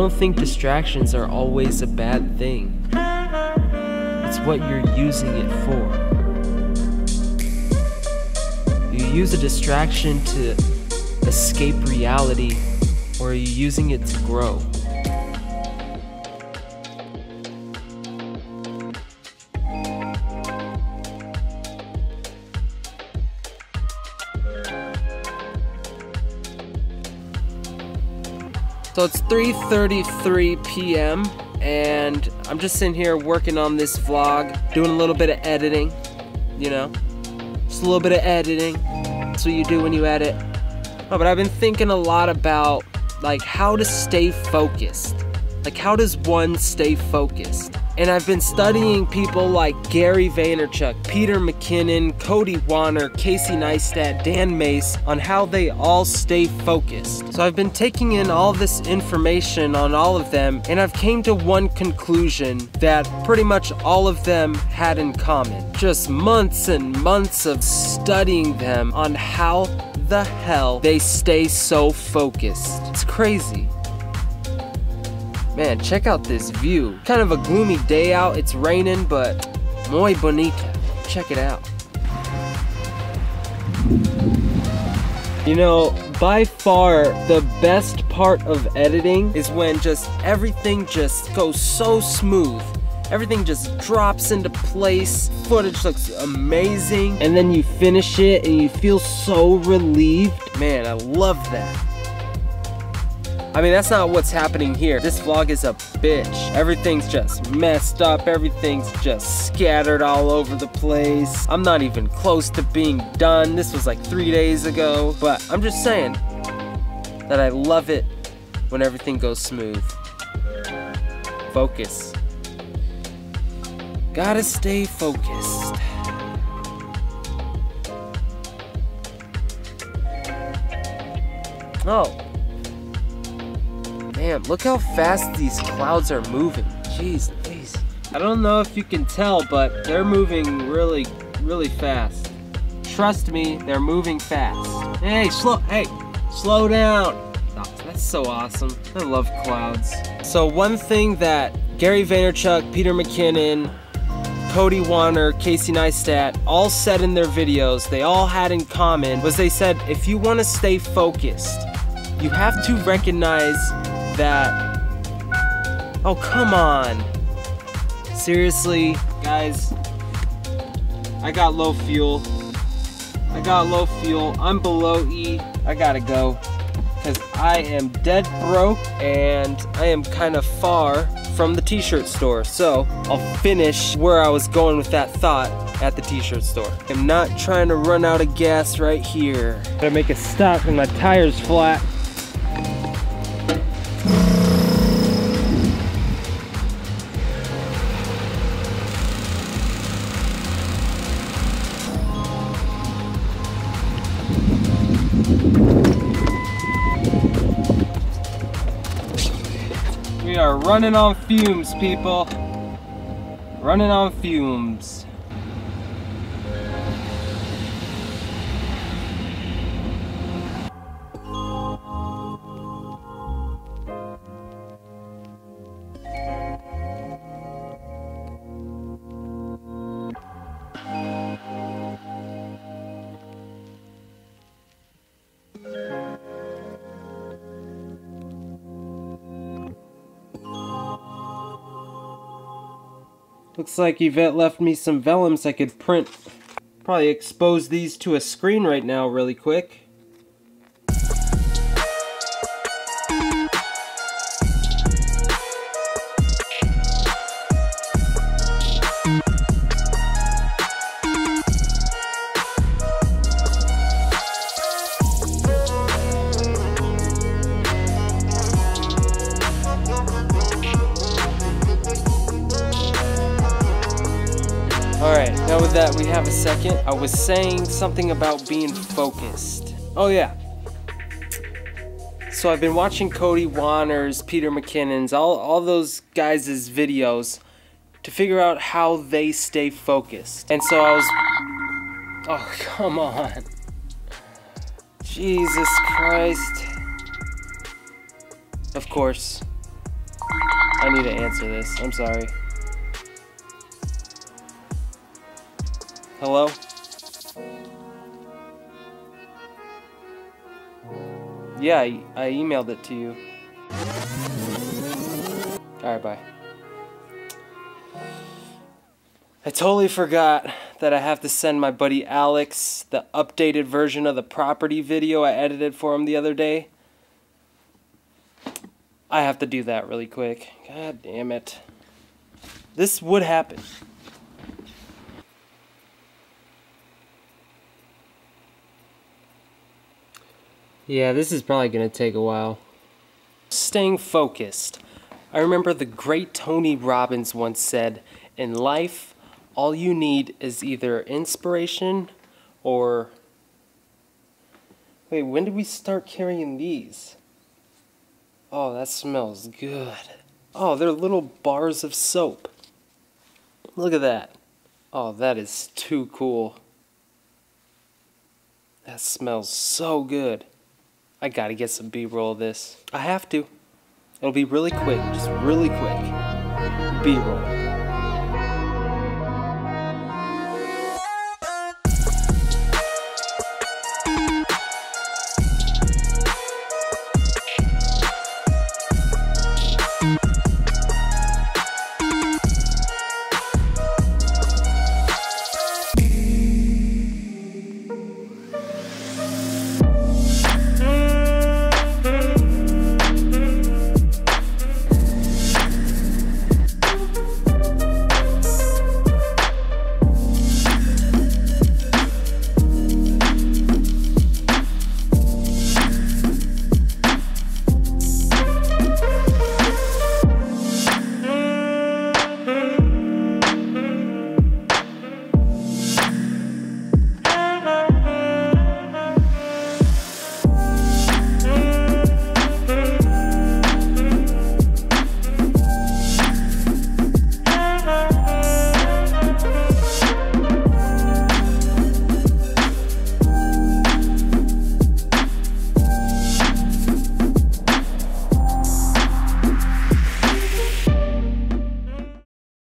don't think distractions are always a bad thing. It's what you're using it for. You use a distraction to escape reality, or are you using it to grow? So it's 3:33 p.m. and I'm just sitting here working on this vlog, doing a little bit of editing, you know, just a little bit of editing. That's what you do when you edit. Oh, but I've been thinking a lot about like how to stay focused. Like how does one stay focused? And I've been studying people like Gary Vaynerchuk, Peter McKinnon, Cody Wanner, Casey Neistat, Dan Mace on how they all stay focused. So I've been taking in all this information on all of them, and I've came to one conclusion that pretty much all of them had in common. Just months and months of studying them on how the hell they stay so focused. It's crazy. Man, check out this view. Kind of a gloomy day out, it's raining, but muy bonita. Check it out. You know, by far the best part of editing is when just everything just goes so smooth. Everything just drops into place. Footage looks amazing. And then you finish it and you feel so relieved. Man, I love that. I mean, that's not what's happening here. This vlog is a bitch. Everything's just messed up. Everything's just scattered all over the place. I'm not even close to being done. This was like 3 days ago, but I'm just saying that I love it when everything goes smooth. Focus. Gotta stay focused. Oh. Damn, look how fast these clouds are moving. Jeez, jeez. I don't know if you can tell, but they're moving really, really fast. Trust me, they're moving fast. Hey, slow down. Oh, that's so awesome. I love clouds. So one thing that Gary Vaynerchuk, Peter McKinnon, Cody Wanner, Casey Neistat all said in their videos, they all had in common, was they said, if you want to stay focused, you have to recognize that. Oh, come on. Seriously, guys, I got low fuel. I'm below E. I gotta go because I am dead broke and I am kind of far from the t-shirt store. So I'll finish where I was going with that thought at the t-shirt store. I'm not trying to run out of gas right here. Gotta make a stop and my tire's flat. We are running on fumes, people. Running on fumes. Looks like Yvette left me some vellums I could print. Probably expose these to a screen right now really quick. Alright, now with that we have a second. I was saying something about being focused. Oh yeah. So I've been watching Cody Wanner's, Peter McKinnon's, all those guys' videos to figure out how they stay focused. And so I was... Oh, come on. Jesus Christ. Of course. I need to answer this. I'm sorry. Hello? Yeah, I emailed it to you. Alright, bye. I totally forgot that I have to send my buddy Alex the updated version of the property video I edited for him the other day. I have to do that really quick. God damn it. This would happen. Yeah, this is probably going to take a while. Staying focused. I remember the great Tony Robbins once said, in life, all you need is either inspiration or... Wait, when did we start carrying these? Oh, that smells good. Oh, they're little bars of soap. Look at that. Oh, that is too cool. That smells so good. I gotta get some B-roll of this. I have to. It'll be really quick, just really quick. B-roll.